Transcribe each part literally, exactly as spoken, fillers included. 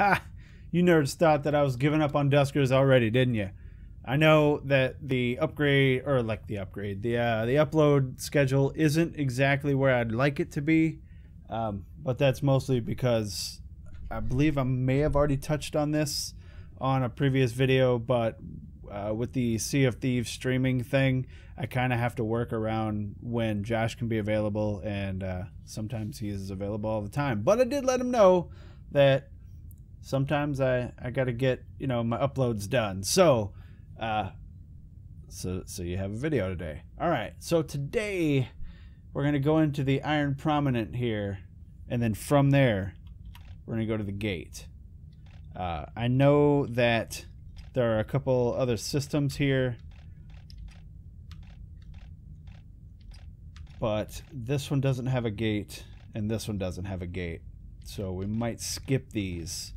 Ha! You nerds thought that I was giving up on Duskers already, didn't you? I know that the upgrade, or like the upgrade, the uh, the upload schedule isn't exactly where I'd like it to be, um, but that's mostly because I believe I may have already touched on this on a previous video, but uh, with the Sea of Thieves streaming thing, I kind of have to work around when Josh can be available, and uh, sometimes he is available all the time. But I did let him know that sometimes I, I got to get, you know, my uploads done. So, uh, so, so you have a video today. All right. So today we're going to go into the Iron Prominent here. And then from there, we're going to go to the gate. Uh, I know that there are a couple other systems here, but this one doesn't have a gate and this one doesn't have a gate. So we might skip these.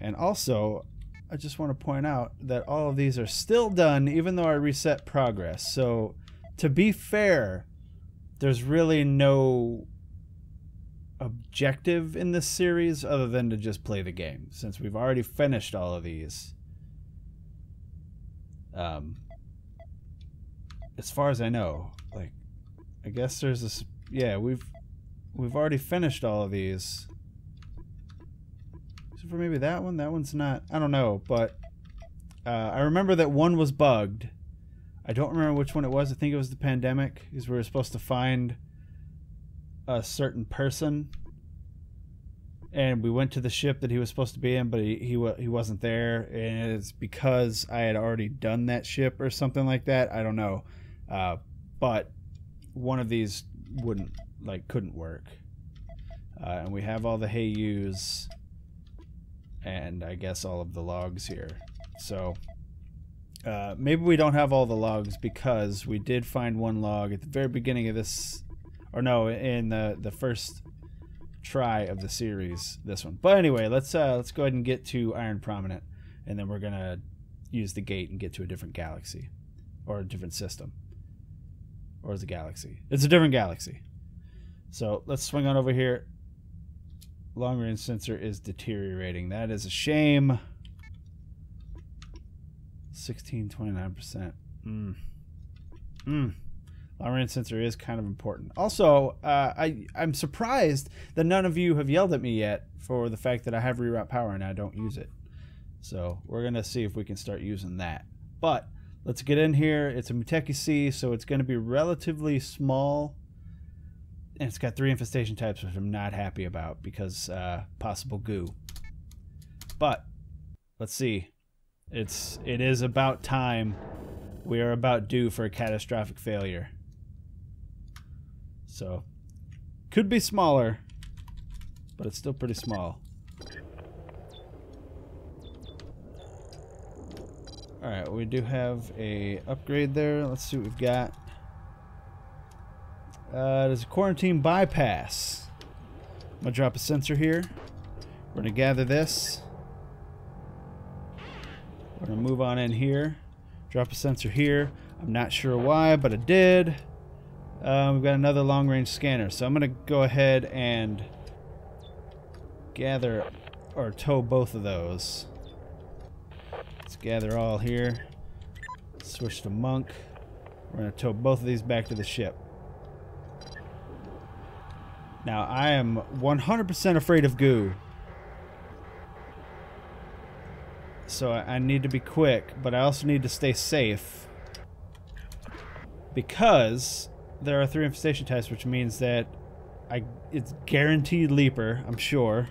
And also, I just want to point out that all of these are still done, even though I reset progress. So, to be fair, there's really no objective in this series other than to just play the game, since we've already finished all of these. Um, as far as I know, like, I guess there's this. Yeah, we've we've already finished all of these. For maybe that one, that one's not. I don't know, but uh, I remember that one was bugged. I don't remember which one it was. I think it was the pandemic, because we were supposed to find a certain person, and we went to the ship that he was supposed to be in, but he he, he wasn't there, and it's because I had already done that ship or something like that. I don't know, uh, but one of these wouldn't like couldn't work, uh, and we have all the hey yous. And I guess all of the logs here. So uh, maybe we don't have all the logs, because we did find one log at the very beginning of this, or no, in the the first try of the series, this one. But anyway, let's uh, let's go ahead and get to Iron Prominent, and then we're gonna use the gate and get to a different galaxy, or a different system, or is it a galaxy? It's a different galaxy. So let's swing on over here. Long range sensor is deteriorating. That is a shame. sixteen, twenty-nine percent. Mm. Mm. Long range sensor is kind of important. Also, uh, I, I'm surprised that none of you have yelled at me yet for the fact that I have reroute power and I don't use it. So we're going to see if we can start using that. But let's get in here. It's a Muteki C, so it's going to be relatively small. And it's got three infestation types, which I'm not happy about, because uh, possible goo. But let's see. It's it is about time. We are about due for a catastrophic failure. So could be smaller, but it's still pretty small. All right, we do have a upgrade there. Let's see what we've got. Uh, there's a quarantine bypass. I'm gonna drop a sensor here. We're gonna gather this. We're gonna move on in here. Drop a sensor here. I'm not sure why, but I did. Um, we've got another long-range scanner, so I'm gonna go ahead and gather or tow both of those. Let's gather all here. Switch to Monk. We're gonna tow both of these back to the ship. Now, I am one hundred percent afraid of goo. So I need to be quick, but I also need to stay safe. Because there are three infestation types, which means that I it's guaranteed Leaper, I'm sure.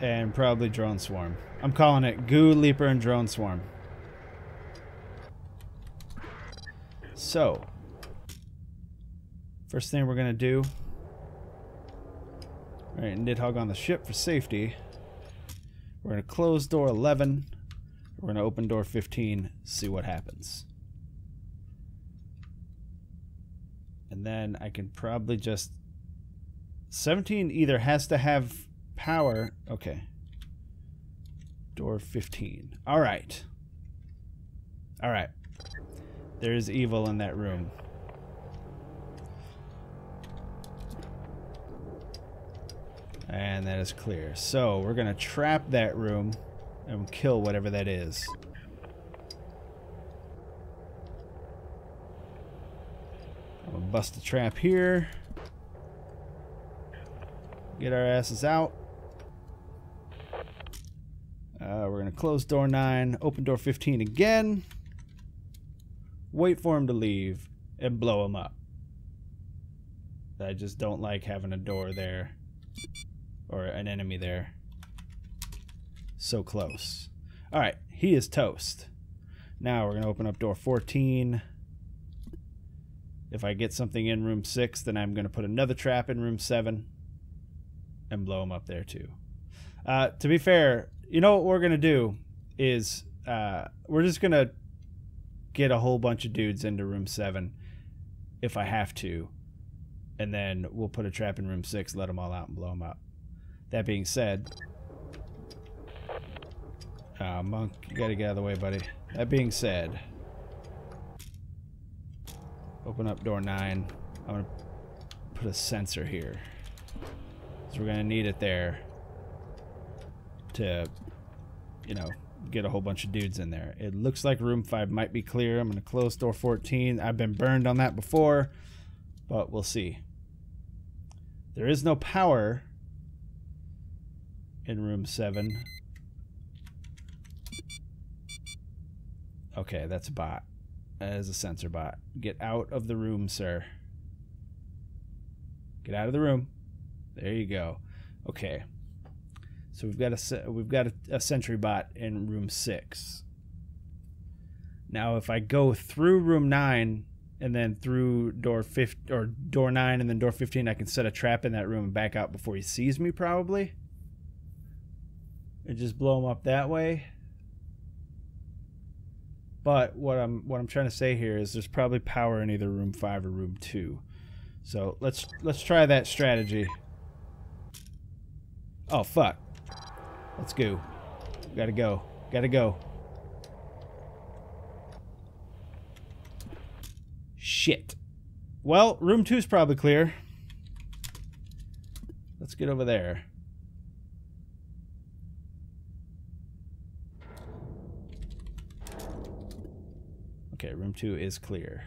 And probably Drone Swarm. I'm calling it Goo, Leaper, and Drone Swarm. So first thing we're gonna do, all right, Nidhogg on the ship for safety. We're gonna close door eleven. We're gonna open door fifteen. See what happens. And then I can probably just seventeen either has to have power. Okay. Door fifteen. All right. All right. There is evil in that room. And that is clear. So we're going to trap that room and kill whatever that is. I'm going to bust the trap here. Get our asses out. Uh, we're going to close door nine, open door fifteen again. Wait for him to leave and blow him up. I just don't like having a door there. Or an enemy there. So close. Alright, he is toast. Now we're going to open up door fourteen. If I get something in room six, then I'm going to put another trap in room seven. And blow him up there too. Uh, to be fair, you know what we're going to do is uh, we're just going to get a whole bunch of dudes into room seven if I have to. And then we'll put a trap in room six, let them all out, and blow them up. That being said... Ah, uh, Monk, you gotta get out of the way, buddy. That being said... Open up door nine. I'm gonna put a sensor here. So we're gonna need it there to, you know, get a whole bunch of dudes in there. It looks like room five might be clear. I'm gonna close door fourteen. I've been burned on that before. But we'll see. There is no power in room seven. Okay, that's a bot. That is a sensor bot. Get out of the room, sir. Get out of the room. There you go. Okay. So we've got a we've got a, a sentry bot in room six. Now, if I go through room nine. And then through door fifth or door nine and then door fifteen, I can set a trap in that room and back out before he sees me, probably. And just blow him up that way. But what I'm what I'm trying to say here is there's probably power in either room five or room two. So let's let's try that strategy. Oh fuck. Let's go. Gotta go. Gotta go. Shit. Well, room two is probably clear. Let's get over there. Okay, room two is clear.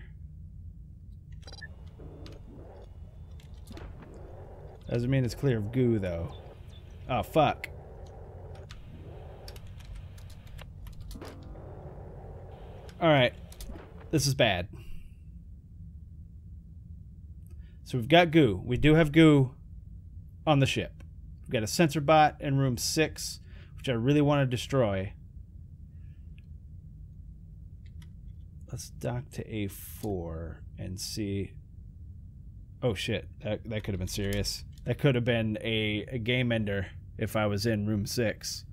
Doesn't mean it's clear of goo, though. Oh, fuck. Alright. This is bad. So we've got goo. We do have goo on the ship. We've got a sensor bot in room six, which I really want to destroy. Let's dock to A four and see. Oh shit, that, that could have been serious. That could have been a, a game ender if I was in room six.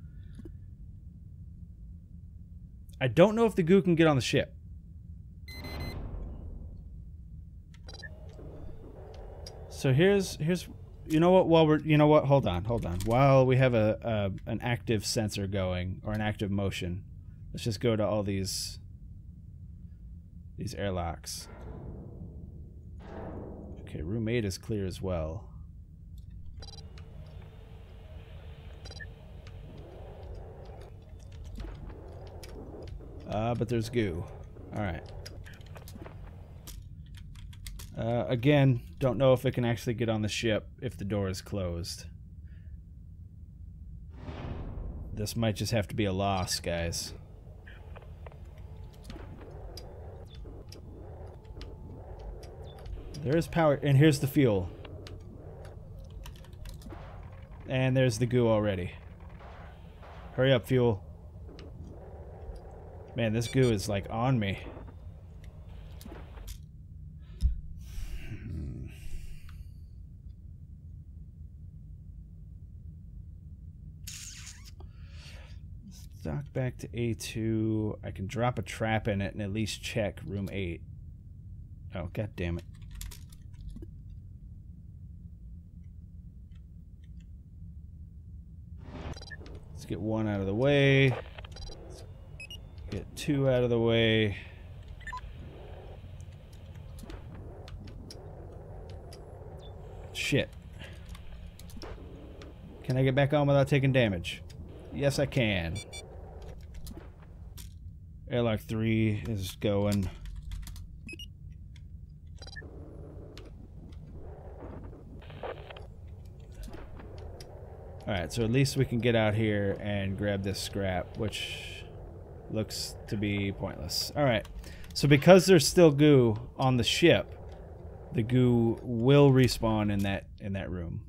I don't know if the goo can get on the ship. So here's here's you know what while we're you know what hold on hold on while we have a, a an active sensor going or an active motion, let's just go to all these these airlocks. Okay, room eight is clear as well. Uh, but there's goo. All right. Uh, again, don't know if it can actually get on the ship if the door is closed. This might just have to be a loss, guys. There is power, and here's the fuel. And there's the goo already. Hurry up, fuel. Man, this goo is like on me. Dock back to A two. I can drop a trap in it and at least check room eight. Oh, god damn it. Let's get one out of the way. Let's get two out of the way. Shit. Can I get back on without taking damage? Yes, I can. Airlock three is going. Alright, so at least we can get out here and grab this scrap, which looks to be pointless. Alright, so because there's still goo on the ship, the goo will respawn in that in that room.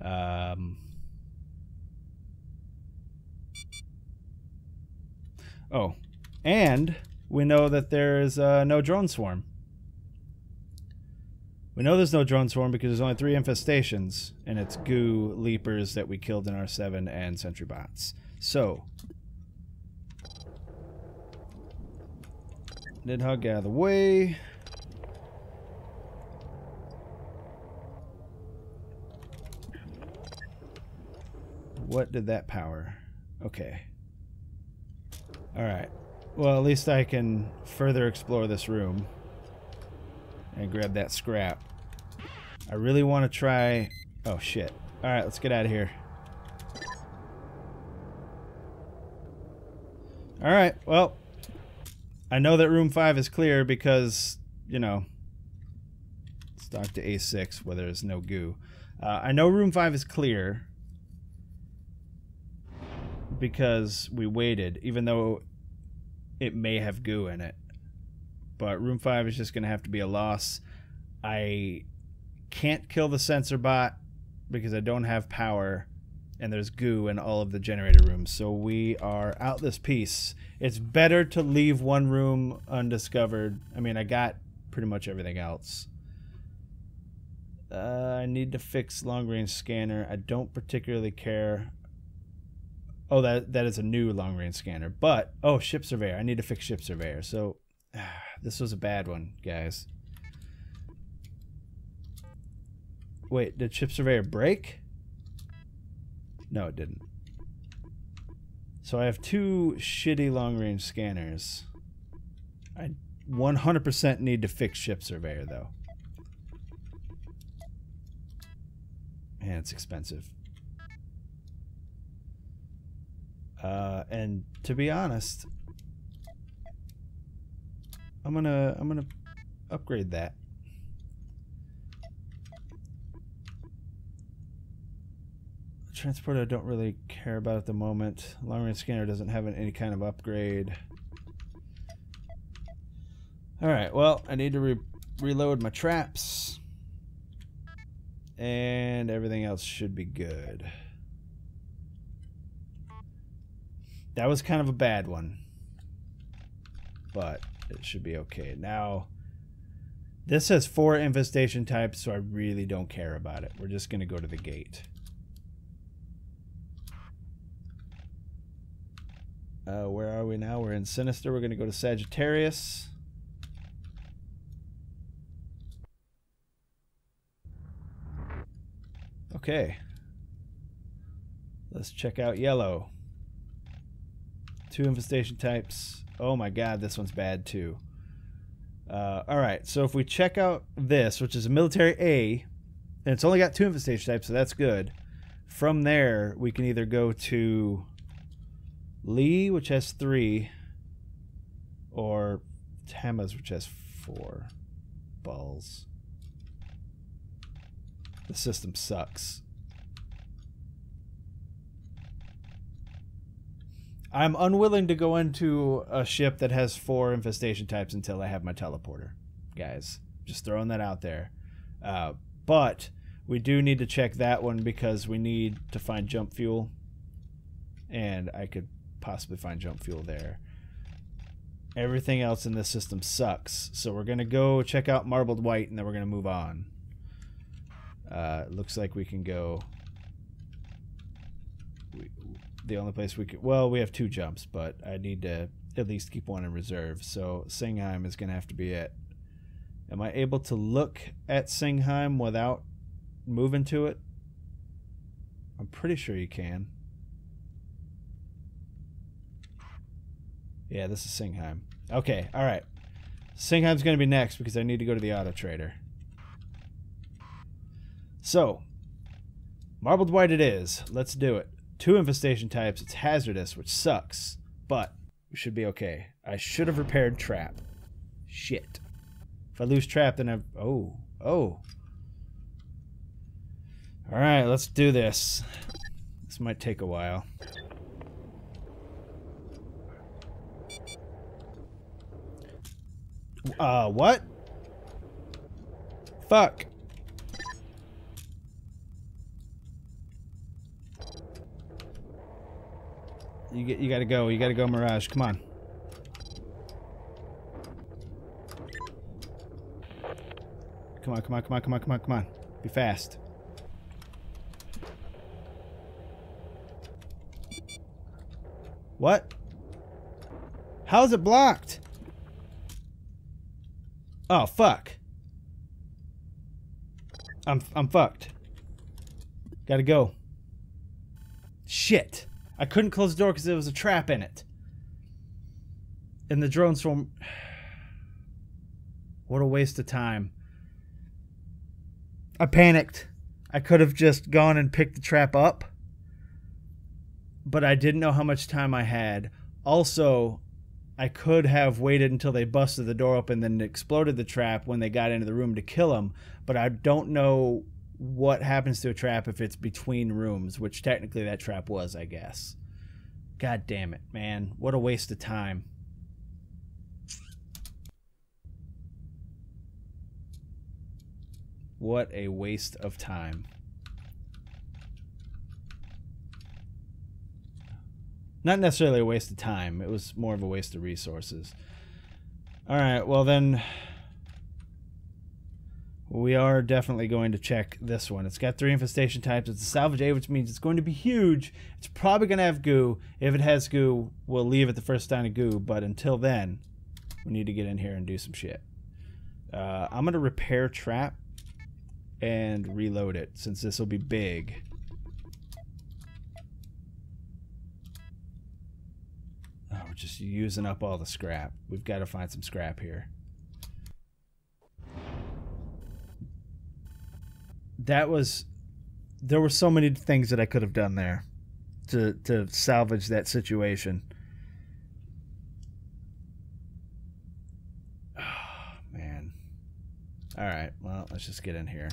Um, oh, and we know that there's uh, no drone swarm. We know there's no drone swarm because there's only three infestations, and it's goo leapers that we killed in R seven and sentry bots. So, Nidhogg, get out of the way. What did that power? Okay. Alright. Well, at least I can further explore this room and grab that scrap. I really want to try... Oh, shit. Alright, let's get out of here. Alright, well, I know that room five is clear because, you know, let's dock to A six where there's no goo. Uh, I know room five is clear because we waited, even though it may have goo in it. But room five is just going to have to be a loss. I can't kill the sensor bot because I don't have power, and there's goo in all of the generator rooms. So we are out this piece. It's better to leave one room undiscovered. I mean, I got pretty much everything else. Uh, I need to fix long-range scanner. I don't particularly care. Oh, that that is a new long-range scanner. But, oh, ship surveyor. I need to fix ship surveyor. So... This was a bad one, guys. Wait, did ship surveyor break? No, it didn't. So I have two shitty long-range scanners. I one hundred percent need to fix ship surveyor, though. Man, it's expensive. Uh, and to be honest... I'm gonna I'm gonna upgrade that. Transporter I don't really care about at the moment. Long range scanner doesn't have an, any kind of upgrade. Alright, well, I need to re reload my traps. And everything else should be good. That was kind of a bad one. But it should be okay. Now, this has four infestation types, so I really don't care about it. We're just going to go to the gate. Uh, where are we now? We're in Sinister. We're going to go to Sagittarius. Okay. Let's check out Yellow. Two infestation types. Oh my god, this one's bad too. Uh, Alright, so if we check out this, which is a military A, and it's only got two infestation types, so that's good. From there, we can either go to Lee, which has three, or Tamas, which has four. Balls. The system sucks. I'm unwilling to go into a ship that has four infestation types until I have my teleporter, guys. Just throwing that out there. Uh, but we do need to check that one because we need to find jump fuel. And I could possibly find jump fuel there. Everything else in this system sucks. So we're going to go check out Marbled White and then we're going to move on. Uh, looks like we can go... We, the only place we could... Well, we have two jumps, but I need to at least keep one in reserve. So Sigheim is going to have to be it. Am I able to look at Sigheim without moving to it? I'm pretty sure you can. Yeah, this is Sigheim. Okay, all right. Singheim's going to be next because I need to go to the auto trader. So... Marbled white it is. Let's do it. Two infestation types. It's hazardous, which sucks, but we should be okay. I should have repaired trap. Shit. If I lose trap, then I... Oh. Oh. Alright, let's do this. This might take a while. Uh, what? Fuck. You get, you gotta go, you gotta go, Mirage. Come on. Come on, come on, come on, come on, come on, come on. Be fast. What? How is it blocked? Oh, fuck. I'm, I'm fucked. Gotta go. Shit. I couldn't close the door because there was a trap in it. And the drones from... What a waste of time. I panicked. I could have just gone and picked the trap up. But I didn't know how much time I had. Also, I could have waited until they busted the door open and then exploded the trap when they got into the room to kill him. But I don't know what happens to a trap if it's between rooms, which technically that trap was, I guess. God damn it, man. What a waste of time. What a waste of time. Not necessarily a waste of time. It was more of a waste of resources. Alright, well then... We are definitely going to check this one. It's got three infestation types. It's a salvage A, which means it's going to be huge. It's probably going to have goo. If it has goo, we'll leave it the first time of goo. But until then, we need to get in here and do some shit. Uh, I'm going to repair trap and reload it, since this will be big. We're just using up all the scrap. We've got to find some scrap here. That was... There were so many things that I could have done there to, to salvage that situation. Oh, man. Alright, well, let's just get in here.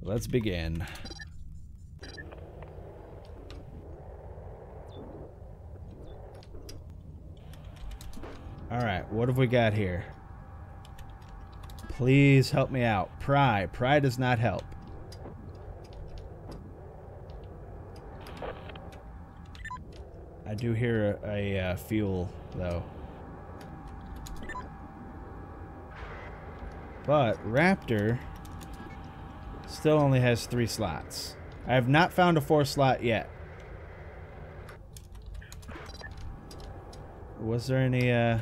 Let's begin. Alright, what have we got here? Please help me out. Pry. Pry does not help. I do hear a, a uh, fuel, though. But Raptor still only has three slots. I have not found a fourth slot yet. Was there any... Uh,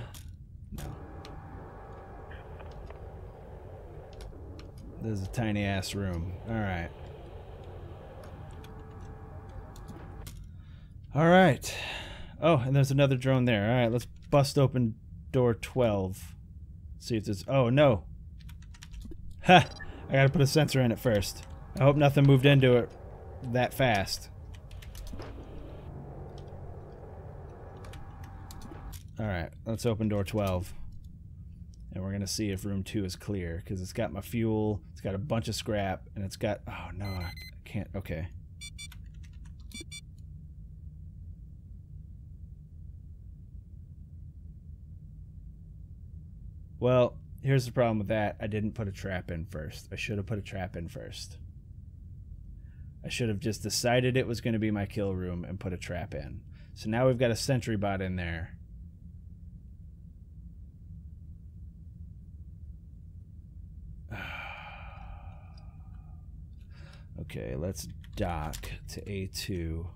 This is a tiny ass room. Alright. Alright. Oh, and there's another drone there. Alright, let's bust open door twelve. See if there's... Oh, no. Ha! I gotta put a sensor in it first. I hope nothing moved into it that fast. Alright, let's open door twelve. And we're going to see if room two is clear, because it's got my fuel, it's got a bunch of scrap, and it's got... Oh, no, I can't... Okay. Well, here's the problem with that. I didn't put a trap in first. I should have put a trap in first. I should have just decided it was going to be my kill room and put a trap in. So now we've got a sentry bot in there. Okay, let's dock to A two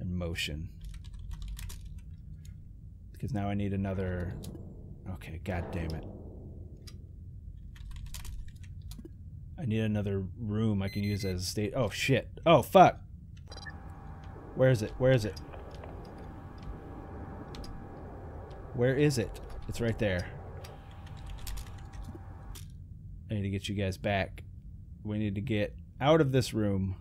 and motion. Because now I need another... Okay, god damn it. I need another room I can use as a state... Oh, shit. Oh, fuck. Where is it? Where is it? Where is it? It's right there. I need to get you guys back. We need to get out of this room.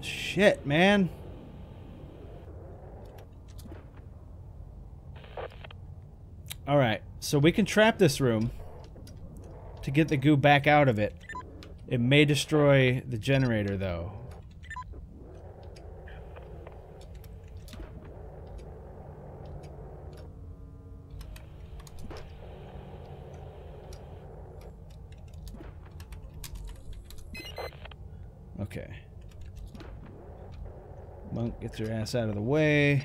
Shit, man. Alright, so we can trap this room to get the goo back out of it. It may destroy the generator, though. Okay. Monk, gets your ass out of the way.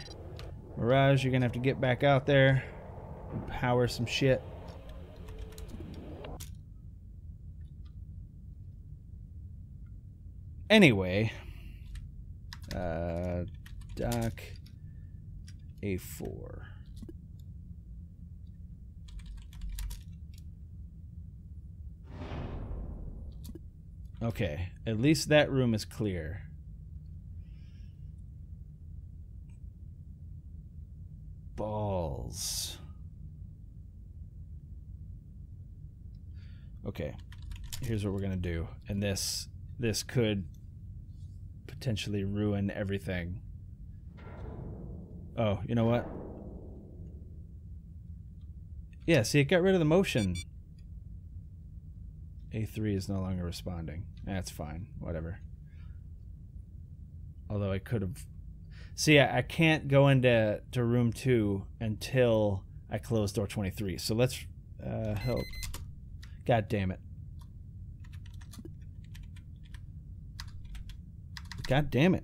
Mirage, you're gonna have to get back out there and power some shit. Anyway, uh, dock A four. Okay, at least that room is clear. Balls. Okay, here's what we're gonna do, and this this could potentially ruin everything. Oh, you know what? Yeah, see, it got rid of the motion. A three is no longer responding. That's fine, whatever. Although I could have... See, I, I can't go into to room two until I close door twenty-three. So let's uh, help. God damn it. God damn it.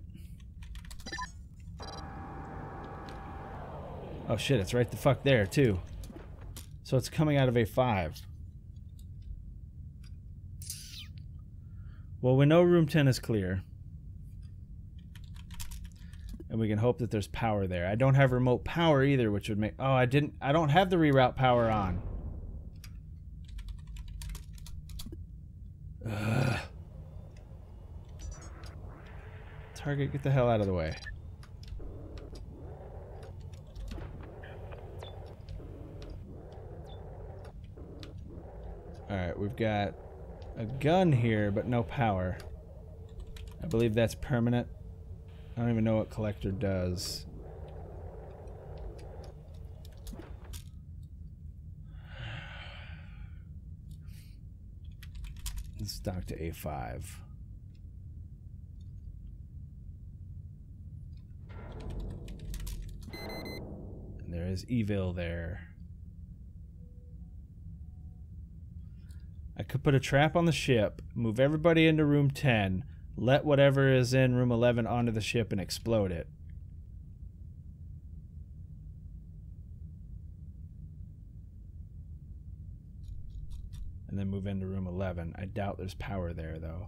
Oh shit, it's right the fuck there too. So it's coming out of A five. Well, we know room ten is clear. And we can hope that there's power there. I don't have remote power either, which would make... Oh, I didn't... I don't have the reroute power on. Ugh. Target, get the hell out of the way. Alright, we've got a gun here, but no power. I believe that's permanent. I don't even know what collector does. Let's dock to A five. There is evil there. I could put a trap on the ship, move everybody into room ten, let whatever is in room eleven onto the ship and explode it. And then move into room eleven. I doubt there's power there, though.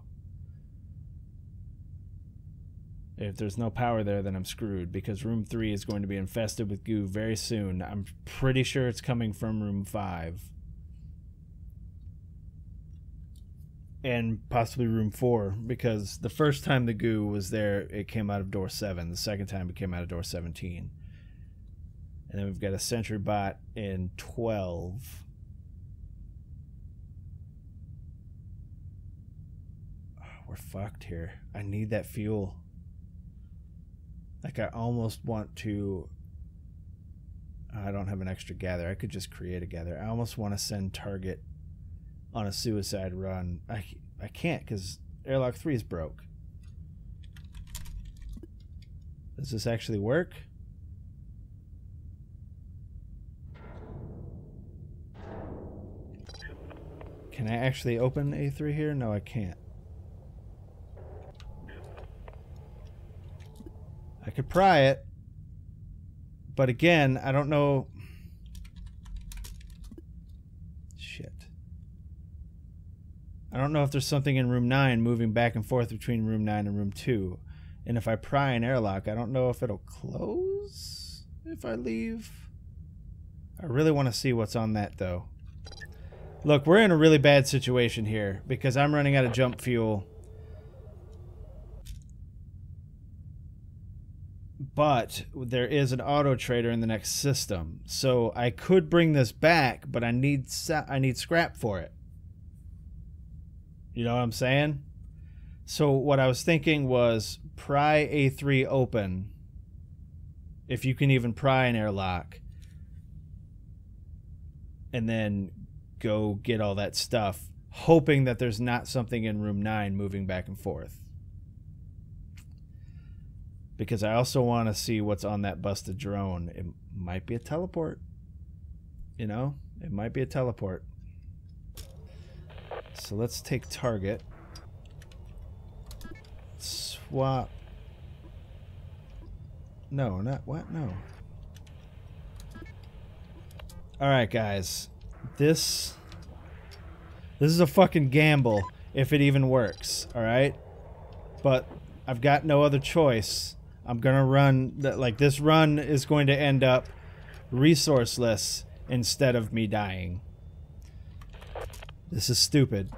If there's no power there, then I'm screwed, because room three is going to be infested with goo very soon. I'm pretty sure it's coming from room five. And possibly room four, because the first time the goo was there, it came out of door seven. The second time it came out of door seventeen. And then we've got a sentry bot in twelve. Oh, we're fucked here. I need that fuel. Like, I almost want to... I don't have an extra gather. I could just create a gather. I almost want to send target on a suicide run. I, I can't, because airlock three is broke. Does this actually work? Can I actually open A three here? No, I can't. I could pry it, but again, I don't know. Shit. I don't know if there's something in room nine moving back and forth between room nine and room two. And if I pry an airlock, I don't know if it'll close if I leave. I really want to see what's on that, though. Look, we're in a really bad situation here because I'm running out of jump fuel. But there is an auto trader in the next system, so I could bring this back, but I need I need scrap for it. You know what I'm saying? So what I was thinking was pry A three open, if you can even pry an airlock, and then go get all that stuff, hoping that there's not something in room nine moving back and forth. Because I also want to see what's on that busted drone. It might be a teleport. You know? It might be a teleport. So let's take target. Swap. No, not what? No. Alright, guys. This... This is a fucking gamble, if it even works. Alright? But I've got no other choice. I'm gonna run that, like, this run is going to end up resourceless instead of me dying. This is stupid.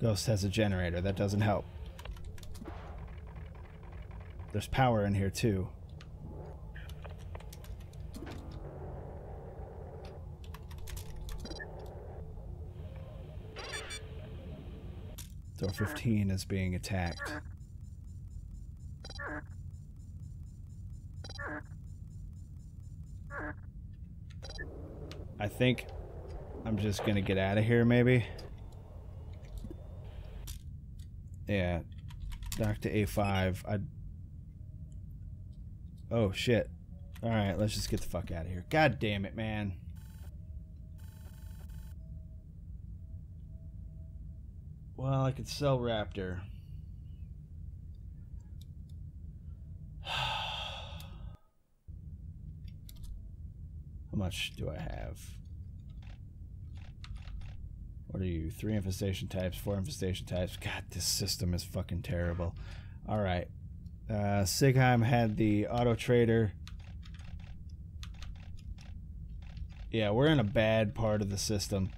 Ghost has a generator. That doesn't help. There's power in here too. Door fifteen is being attacked. I think I'm just gonna get out of here, maybe. Yeah. Dock to A five. I... Oh, shit. Alright, let's just get the fuck out of here. God damn it, man. Well, I could sell Raptor. How much do I have? What are you? Three infestation types, four infestation types. God, this system is fucking terrible. All right. Uh, Sigheim had the auto trader. Yeah, we're in a bad part of the system.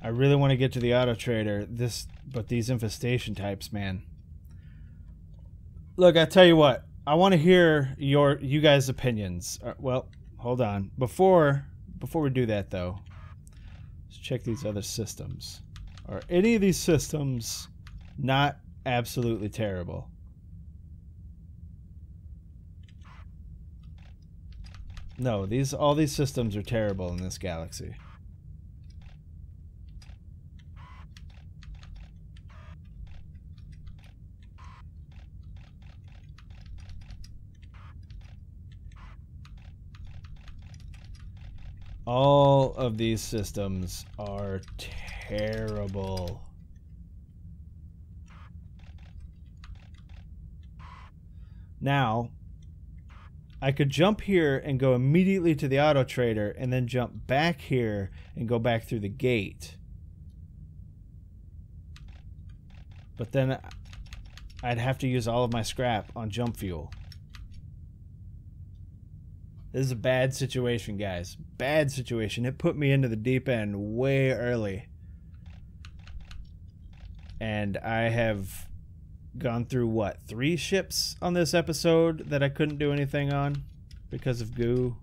I really want to get to the auto trader. This, but these infestation types, man. Look, I tell you what. I want to hear your, you guys' opinions. Uh, well, hold on. Before, before we do that, though, let's check these other systems. Are any of these systems not absolutely terrible? No, these, all these systems are terrible in this galaxy. All of these systems are terrible. Now, I could jump here and go immediately to the auto trader and then jump back here and go back through the gate. But then I'd have to use all of my scrap on jump fuel. This is a bad situation, guys. Bad situation. It put me into the deep end way early. And I have gone through, what, three ships on this episode that I couldn't do anything on because of goo.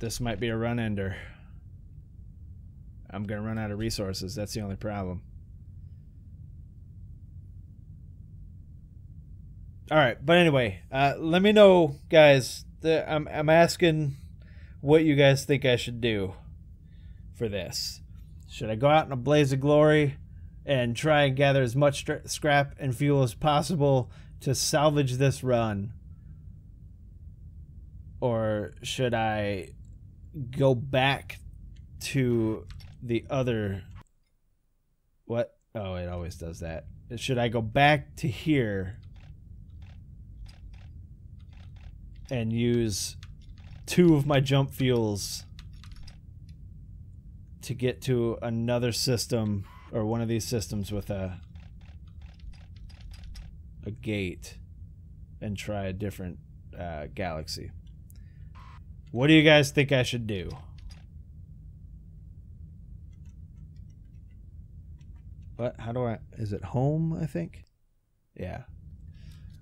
This might be a run-ender. I'm going to run out of resources. That's the only problem. All right, but anyway, uh, let me know, guys. The, I'm I'm asking what you guys think I should do for this. Should I go out in a blaze of glory and try and gather as much scrap and fuel as possible to salvage this run, or should I go back to the other? What? Oh, it always does that. Should I go back to here and use two of my jump fuels to get to another system or one of these systems with a a gate and try a different uh, galaxy? What do you guys think I should do? What? How do I... Is it home, I think? Yeah.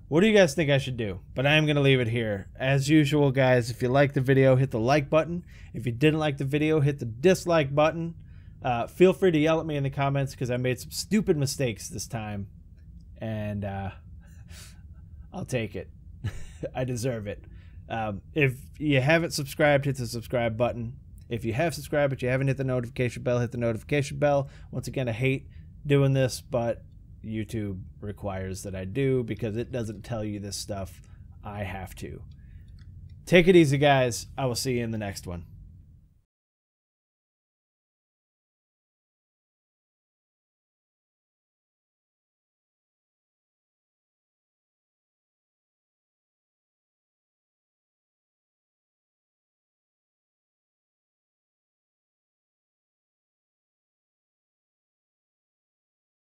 What do you guys think I should do? But I am going to leave it here. As usual, guys, if you liked the video, hit the like button. If you didn't like the video, hit the dislike button. Uh, feel free to yell at me in the comments because I made some stupid mistakes this time. And uh, I'll take it. I deserve it. Um, if you haven't subscribed, hit the subscribe button. If you have subscribed but you haven't hit the notification bell, hit the notification bell. Once again, I hate doing this, but YouTube requires that I do because it doesn't tell you this stuff. I have to. Take it easy, guys. I will see you in the next one.